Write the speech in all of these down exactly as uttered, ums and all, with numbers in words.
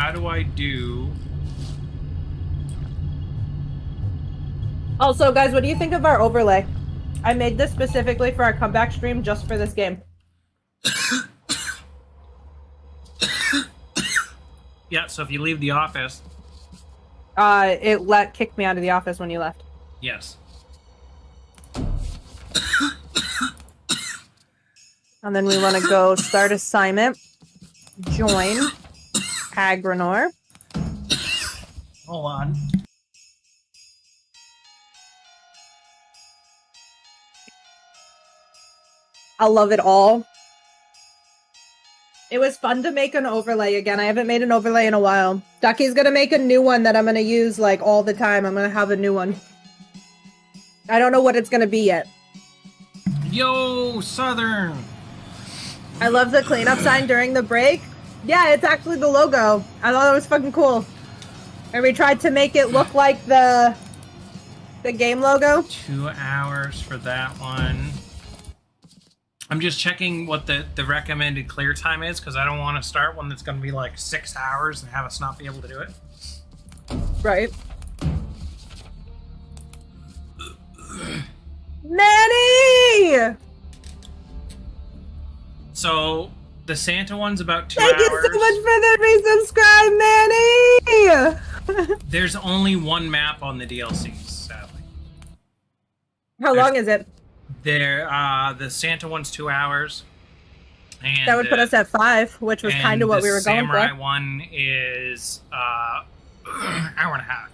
how do I do... Also, guys, what do you think of our overlay? I made this specifically for our comeback stream just for this game. Yeah, so if you leave the office... Uh, it let kicked me out of the office when you left. Yes. And then we want to go start assignment. Join. Aggronor. Hold on. I love it all. It was fun to make an overlay again. I haven't made an overlay in a while. Ducky's gonna make a new one that I'm gonna use like all the time. I'm gonna have a new one. I don't know what it's gonna be yet. Yo, Southern! I love the cleanup sign during the break. Yeah, it's actually the logo. I thought it was fucking cool. And we tried to make it look like the the game logo. Two hours for that one. I'm just checking what the, the recommended clear time is because I don't want to start one that's going to be like six hours and have us not be able to do it. Right. Manny! So, the Santa one's about two hours. Thank you so much for the resubscribe, Manny! There's only one map on the D L C, sadly. How There's long is it? There, uh, the Santa one's two hours. And that would put uh, us at five, which was kind of what we were going for. The Samurai one is uh, hour and a half.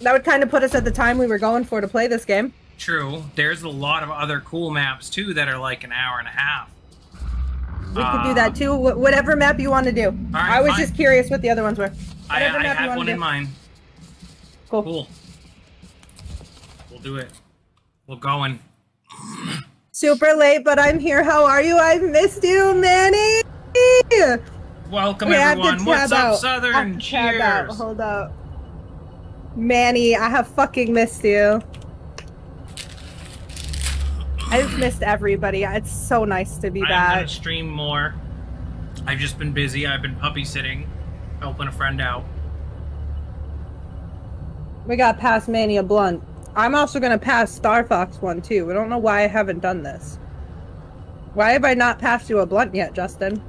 That would kind of put us at the time we were going for to play this game. True. There's a lot of other cool maps, too, that are like an hour and a half. We um, could do that, too. Wh whatever map you want to do. Right, I was fine. just curious what the other ones were. Whatever I, I map have you one do. in mind. Cool. Cool. We'll do it. We're going. Super late, but I'm here. How are you? I've missed you, Manny. Welcome, we everyone. What's up, out. Southern? Cheers. Out. Hold up. Manny, I have fucking missed you. I've missed everybody. It's so nice to be I'm back. I'm gonna stream more. I've just been busy. I've been puppy sitting, helping a friend out. We got past Manny a blunt. I'm also going to pass Star Fox one, too. We don't know why I haven't done this. Why have I not passed you a blunt yet, Justin?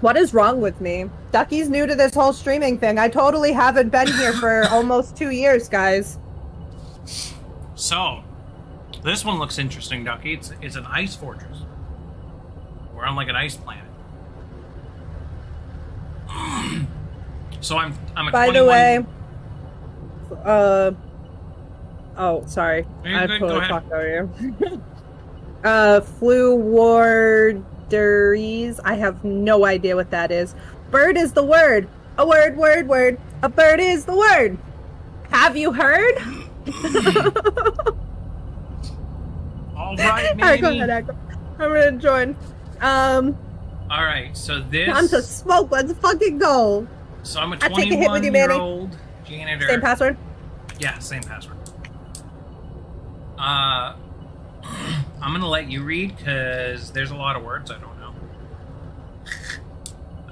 What is wrong with me? Ducky's new to this whole streaming thing. I totally haven't been here for almost two years, guys. So, this one looks interesting, Ducky. It's, it's an ice fortress. We're on, like, an ice planet. So, I'm, I'm a By twenty-one... the way... Uh... Oh, sorry. I totally talked over you. uh, flu warderies. I have no idea what that is. Bird is the word. A word, word, word. A bird is the word. Have you heard? All right, Manny. All right, go ahead, Aggro. I'm gonna join. Um. All right, so this. Time to smoke. Let's fucking go. So I'm a twenty-one-year-old janitor. Same password. Yeah, same password. Uh, I'm gonna let you read because there's a lot of words I don't know.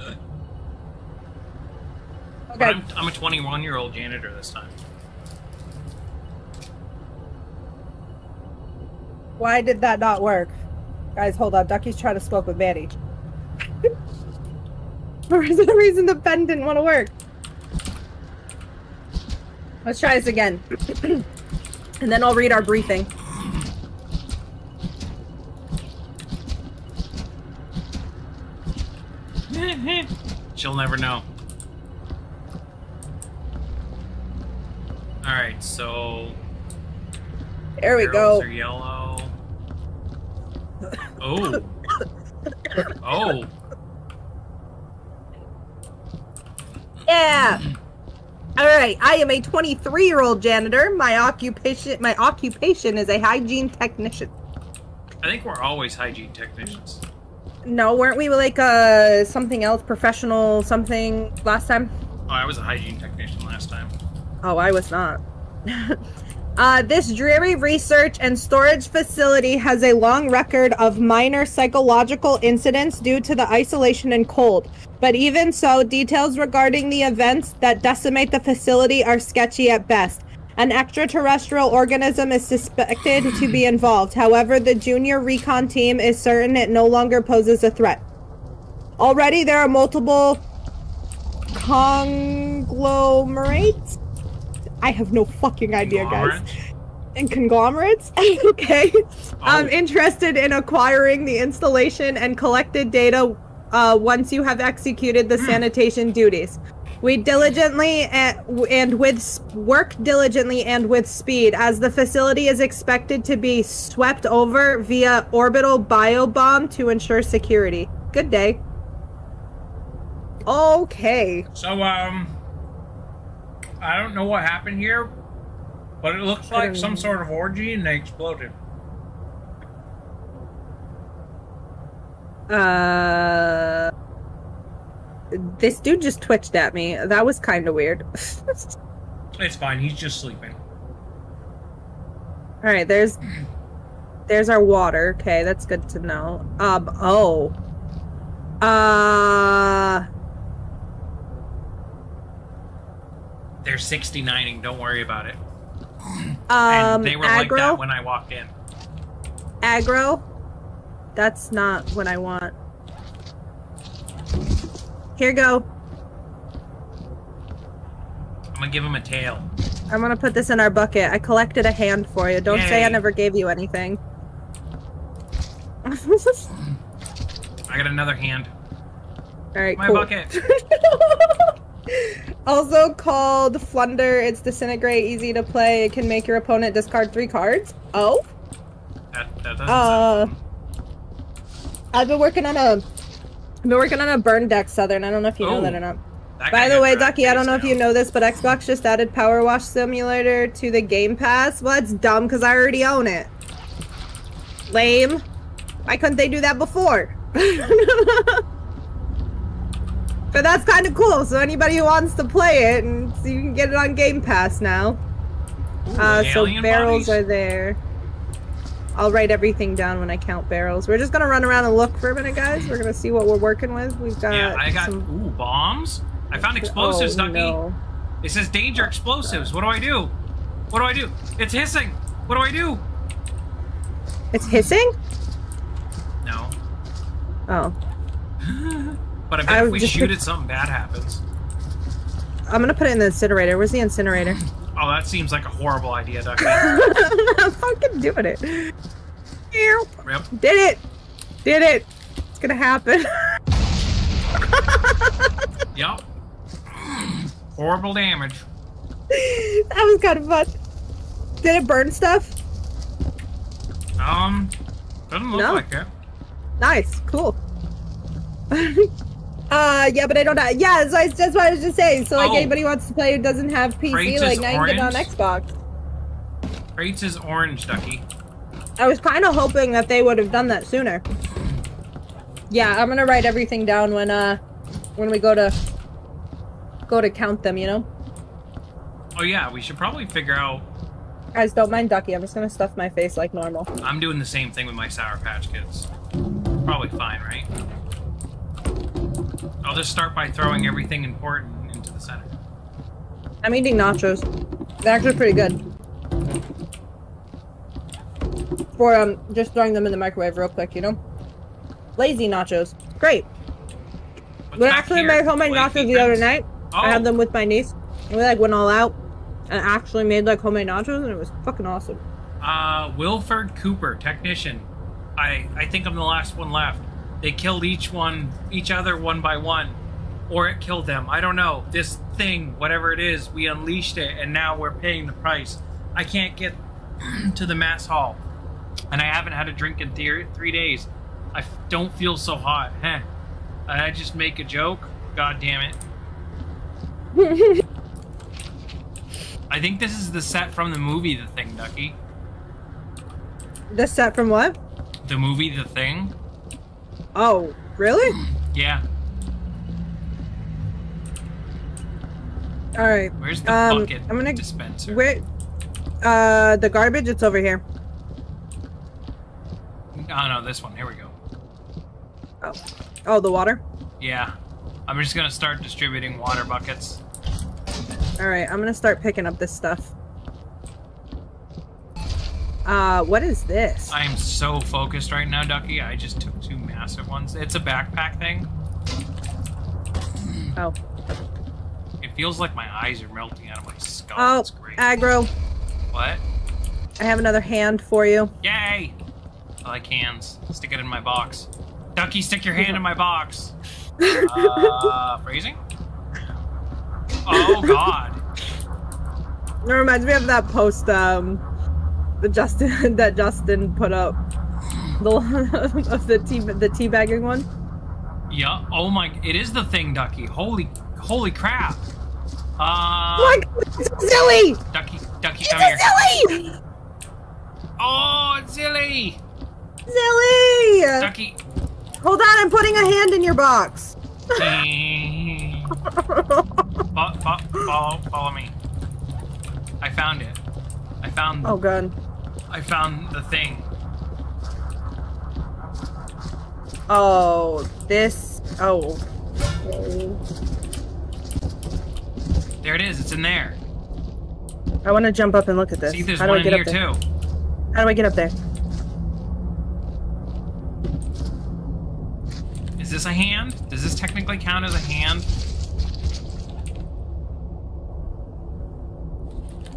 Okay. But I'm, I'm a twenty-one-year-old janitor this time. Why did that not work? Guys, hold on. Ducky's trying to smoke with Manny. For some reason, the pen didn't want to work. Let's try this again. And then I'll read our briefing. She'll never know. All right, so there we go. Are yellow. Oh. Oh. Yeah. All right, I am a twenty-three-year-old janitor. My occupation, my occupation is a hygiene technician. I think we're always hygiene technicians. No, weren't we like uh, something else, professional something last time? Oh, I was a hygiene technician last time. Oh, I was not. Uh, this dreary research and storage facility has a long record of minor psychological incidents due to the isolation and cold. But even so, details regarding the events that decimate the facility are sketchy at best. An extraterrestrial organism is suspected to be involved. However, the junior recon team is certain it no longer poses a threat. Already, there are multiple conglomerates. I have no fucking idea, guys. And conglomerates? Okay. Oh. I'm interested in acquiring the installation and collected data uh, once you have executed the sanitation duties. We diligently at, and with work diligently and with speed, as the facility is expected to be swept over via orbital biobomb to ensure security. Good day. Okay. So, um... I don't know what happened here, but it looks like some sort of orgy and they exploded. Uh, this dude just twitched at me. That was kind of weird. It's fine. He's just sleeping. All right. There's, there's our water. Okay, that's good to know. Um. Oh. Uh. They're sixty-nining, don't worry about it. Um, and they were aggro? Like that when I walked in. Aggro? That's not what I want. Here go. I'm gonna give him a tail. I'm gonna put this in our bucket. I collected a hand for you. Don't Yay. Say I never gave you anything. I got another hand. Alright, cool. My bucket. Also called Flunder, it's disintegrate, easy to play, it can make your opponent discard three cards. Oh? That, that doesn't uh, sound I've been working on a I've been working on a burn deck, Southern. I don't know if you oh, know that or not. That By the way, Ducky, I don't know if you know this, but Xbox just added Power Wash Simulator to the Game Pass. Well, that's dumb, because I already own it. Lame. Why couldn't they do that before? But that's kind of cool, so anybody who wants to play it, and so you can get it on Game Pass now. Ooh, uh, so barrels bodies. Are there. I'll write everything down when I count barrels. We're just going to run around and look for a minute, guys. We're going to see what we're working with. We've got Yeah, I got some... ooh, bombs. I found explosives, Ducky. Oh, no. It says danger explosives. What do I do? What do I do? It's hissing. What do I do? It's hissing? No. Oh. But I bet I if we shoot it, something bad happens. I'm gonna put it in the incinerator. Where's the incinerator? Oh, that seems like a horrible idea, Ducky. I'm fucking doing it. Rip. Did it! Did it! It's gonna happen. Yep. Horrible damage. That was kind of fun. Did it burn stuff? Um, doesn't look no. like it. Nice. Cool. Uh, yeah, but I don't know. Yeah, so I, that's what I was just saying. So, like, oh. anybody who wants to play who doesn't have P C, Crates like, now orange. You can get it on Xbox. Crates is orange, Ducky. I was kind of hoping that they would have done that sooner. Yeah, I'm gonna write everything down when, uh, when we go to, go to count them, you know? Oh, yeah, we should probably figure out... Guys, don't mind Ducky. I'm just gonna stuff my face like normal. I'm doing the same thing with my Sour Patch Kids. Probably fine, right? I'll just start by throwing everything important into the center. I'm eating nachos. They're actually pretty good. For um, just throwing them in the microwave real quick, you know? Lazy nachos. Great. What's when I actually here? made homemade nachos the other night, oh. I had them with my niece. And we like went all out and actually made like homemade nachos and it was fucking awesome. Uh, Wilford Cooper, technician. I, I think I'm the last one left. They killed each one, each other one by one, or it killed them. I don't know. This thing, whatever it is, we unleashed it, and now we're paying the price. I can't get to the mass hall, and I haven't had a drink in th three days. I f don't feel so hot. Heh. I just make a joke. God damn it. I think this is the set from the movie The Thing, Ducky. The set from what? The movie The Thing. Oh, really? Yeah. All right. Where's the um, bucket I'm gonna, dispenser? Where, Uh, the garbage, it's over here. Oh, no, this one. Here we go. Oh, oh, the water? Yeah. I'm just going to start distributing water buckets. All right, I'm going to start picking up this stuff. Uh, what is this? I am so focused right now, Ducky. I just took two massive ones. It's a backpack thing. Oh. It feels like my eyes are melting out of my skull. Oh, it's great. Aggro. What? I have another hand for you. Yay! I like hands. Stick it in my box. Ducky, stick your hand in my box. Uh, phrasing? Oh, God. It reminds me of that post, um, the Justin, that Justin put up. The of the tea, the teabagging one. Yeah. Oh my, it is the thing, Ducky. Holy, holy crap. Uh, what? It's silly! Ducky, Ducky, it's come here. Silly! Oh, it's silly! Silly! Ducky. Hold on, I'm putting a hand in your box. follow, follow, follow me. I found it. I found. Oh God. I found the thing. Oh, this. Oh. There it is. It's in there. I want to jump up and look at this. See, there's one in here too. How do I get up there? Is this a hand? Does this technically count as a hand?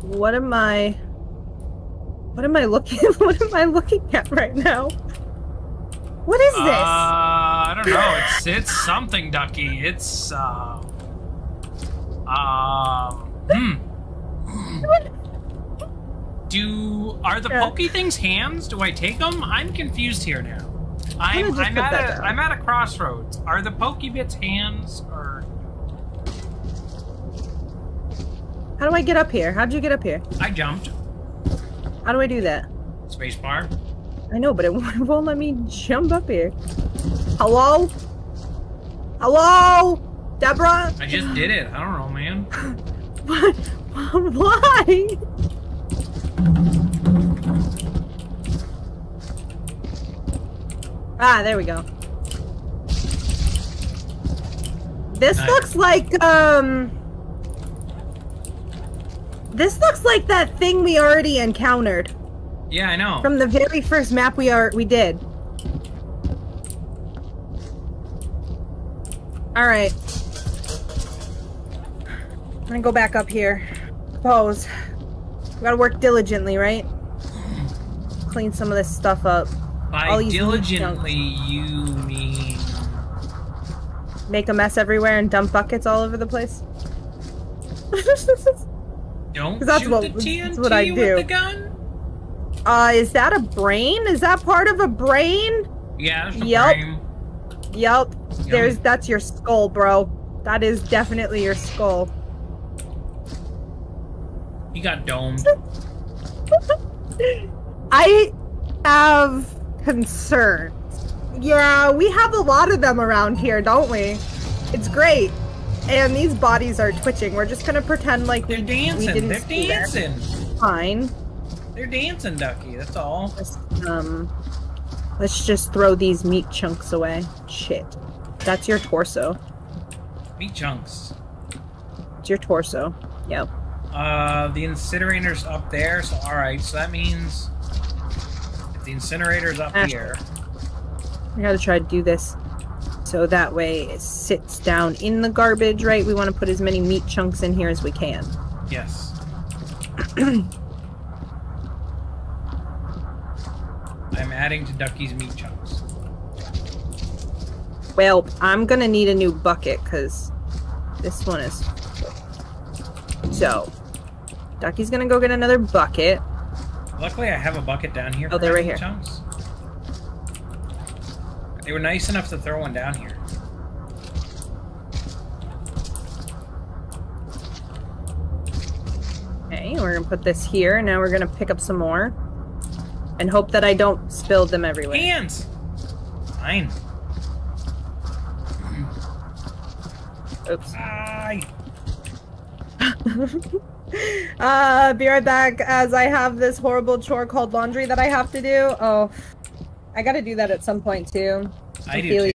What am I? What am I looking? What am I looking at right now? What is this? Uh, I don't know. It's it's something, Ducky. It's um uh, um. Hmm. What? Do are the yeah. pokey things hands? Do I take them? I'm confused here now. I'm, I'm, at a, I'm at a crossroads. Are the Pokebits hands or... How do I get up here? How'd you get up here? I jumped. How do I do that? Spacebar. I know, but it won't let me jump up here. Hello? Hello? Deborah? I just did it. I don't know, man. What? Why? Ah, there we go. This nice. Looks like, um... This looks like that thing we already encountered. Yeah, I know. From the very first map we are we did. Alright. I'm gonna go back up here. Pose. We gotta work diligently, right? Clean some of this stuff up. By diligently, you mean... Make a mess everywhere and dump buckets all over the place? Don't that's shoot what, the T N T that's what I do. With the gun? Uh, is that a brain? Is that part of a brain? Yeah, it's a yep. brain. Yep. Yep. There's, that's your skull, bro. That is definitely your skull. You got domed. I have... concerns. Yeah, we have a lot of them around here, don't we? It's great. And these bodies are twitching. We're just gonna pretend like they're we, dancing. We didn't they're see dancing. Them. Fine. They're dancing, Ducky. That's all. Let's, um, let's just throw these meat chunks away. Shit, that's your torso. Meat chunks. It's your torso. Yep. Uh, the incinerator's up there. So all right. So that means. The incinerator's up Actually, here. I gotta try to do this so that way it sits down in the garbage, right? We want to put as many meat chunks in here as we can. Yes. I'm adding to Ducky's meat chunks. Well, I'm gonna need a new bucket because this one is. So, Ducky's gonna go get another bucket. Luckily, I have a bucket down here. Oh, they're right here. Chunks. They were nice enough to throw one down here. Okay, we're gonna put this here. Now we're gonna pick up some more, and hope that I don't spill them everywhere. Hands. Fine. Oops. Bye. Uh, be right back as I have this horrible chore called laundry that I have to do. Oh, I gotta do that at some point too. I do too.